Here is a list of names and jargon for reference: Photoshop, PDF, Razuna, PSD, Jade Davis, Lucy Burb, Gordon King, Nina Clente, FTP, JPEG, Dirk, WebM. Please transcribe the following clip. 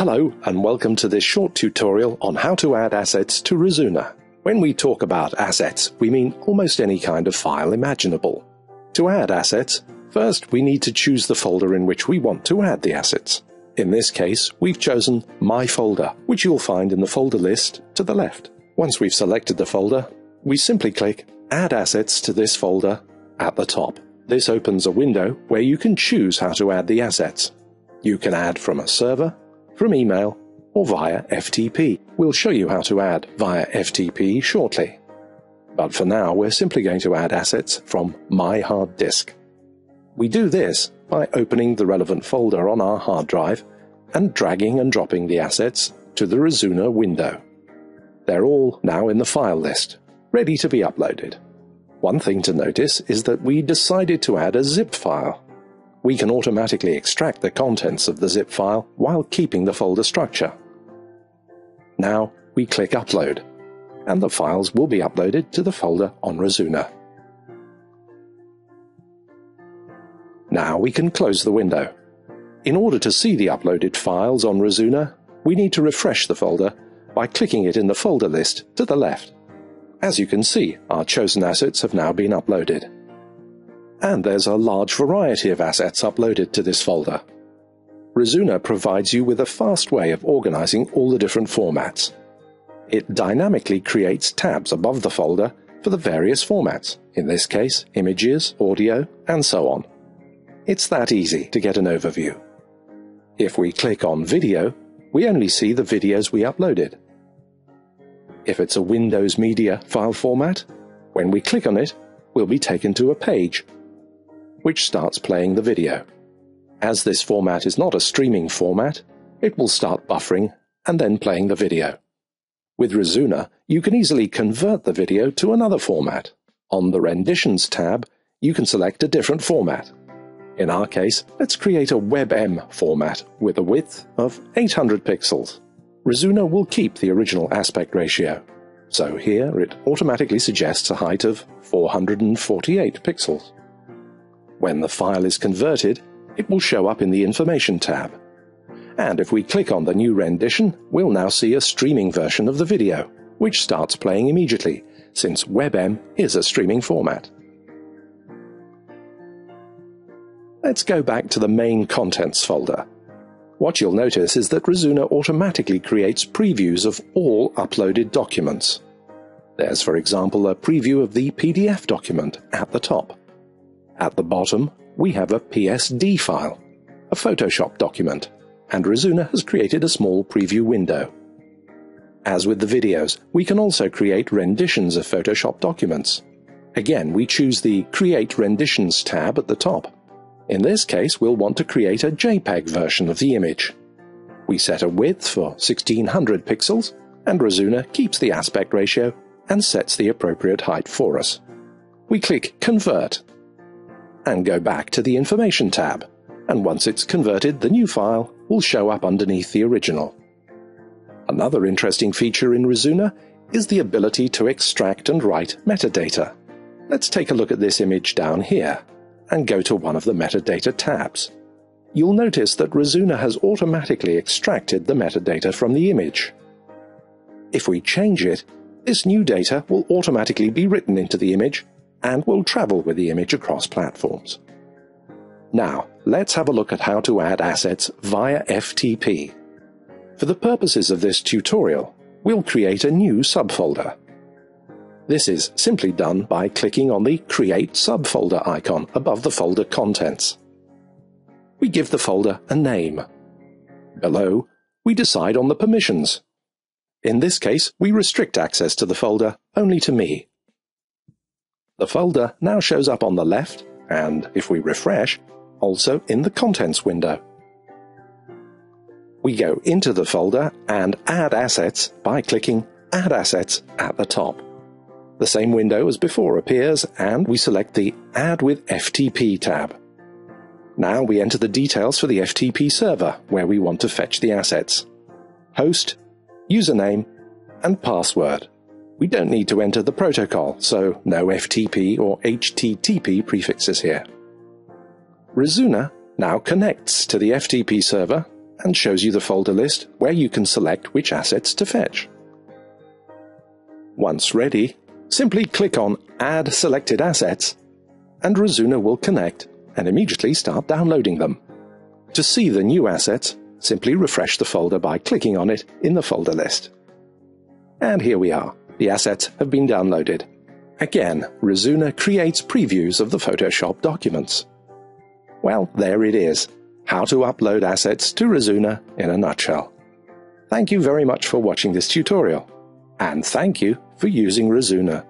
Hello and welcome to this short tutorial on how to add assets to Razuna. When we talk about assets, we mean almost any kind of file imaginable. To add assets, first we need to choose the folder in which we want to add the assets. In this case, we've chosen My Folder, which you'll find in the folder list to the left. Once we've selected the folder, we simply click Add Assets to this folder at the top. This opens a window where you can choose how to add the assets. You can add from a server, from email, or via FTP. We'll show you how to add via FTP shortly. But for now, we're simply going to add assets from My Hard Disk. We do this by opening the relevant folder on our hard drive and dragging and dropping the assets to the Razuna window. They're all now in the file list, ready to be uploaded. One thing to notice is that we decided to add a zip file. We can automatically extract the contents of the zip file while keeping the folder structure. Now we click Upload, and the files will be uploaded to the folder on Razuna. Now we can close the window. In order to see the uploaded files on Razuna, we need to refresh the folder by clicking it in the folder list to the left. As you can see, our chosen assets have now been uploaded. And there's a large variety of assets uploaded to this folder. Razuna provides you with a fast way of organizing all the different formats. It dynamically creates tabs above the folder for the various formats, in this case, images, audio, and so on. It's that easy to get an overview. If we click on Video, we only see the videos we uploaded. If it's a Windows Media file format, when we click on it, we'll be taken to a page which starts playing the video. As this format is not a streaming format, it will start buffering and then playing the video. With Razuna, you can easily convert the video to another format. On the Renditions tab, you can select a different format. In our case, let's create a WebM format with a width of 800 pixels. Razuna will keep the original aspect ratio, so here it automatically suggests a height of 448 pixels. When the file is converted, it will show up in the Information tab. And if we click on the new rendition, we'll now see a streaming version of the video, which starts playing immediately, since WebM is a streaming format. Let's go back to the main contents folder. What you'll notice is that Razuna automatically creates previews of all uploaded documents. There's, for example, a preview of the PDF document at the top. At the bottom, we have a PSD file, a Photoshop document, and Razuna has created a small preview window. As with the videos, we can also create renditions of Photoshop documents. Again, we choose the Create Renditions tab at the top. In this case, we'll want to create a JPEG version of the image. We set a width for 1600 pixels, and Razuna keeps the aspect ratio and sets the appropriate height for us. We click Convert and go back to the Information tab, and once it's converted, the new file will show up underneath the original. Another interesting feature in Razuna is the ability to extract and write metadata. Let's take a look at this image down here, and go to one of the metadata tabs. You'll notice that Razuna has automatically extracted the metadata from the image. If we change it, this new data will automatically be written into the image and will travel with the image across platforms. Now, let's have a look at how to add assets via FTP. For the purposes of this tutorial, we'll create a new subfolder. This is simply done by clicking on the Create Subfolder icon above the folder contents. We give the folder a name. Below, we decide on the permissions. In this case, we restrict access to the folder only to me. The folder now shows up on the left, and if we refresh, also in the contents window. We go into the folder and add assets by clicking Add Assets at the top. The same window as before appears, and we select the Add with FTP tab. Now we enter the details for the FTP server where we want to fetch the assets. Host, username, and password. We don't need to enter the protocol, so no FTP or HTTP prefixes here. Razuna now connects to the FTP server and shows you the folder list where you can select which assets to fetch. Once ready, simply click on Add Selected Assets, and Razuna will connect and immediately start downloading them. To see the new assets, simply refresh the folder by clicking on it in the folder list. And here we are. The assets have been downloaded. Again, Razuna creates previews of the Photoshop documents. Well, there it is. How to upload assets to Razuna in a nutshell. Thank you very much for watching this tutorial, and thank you for using Razuna.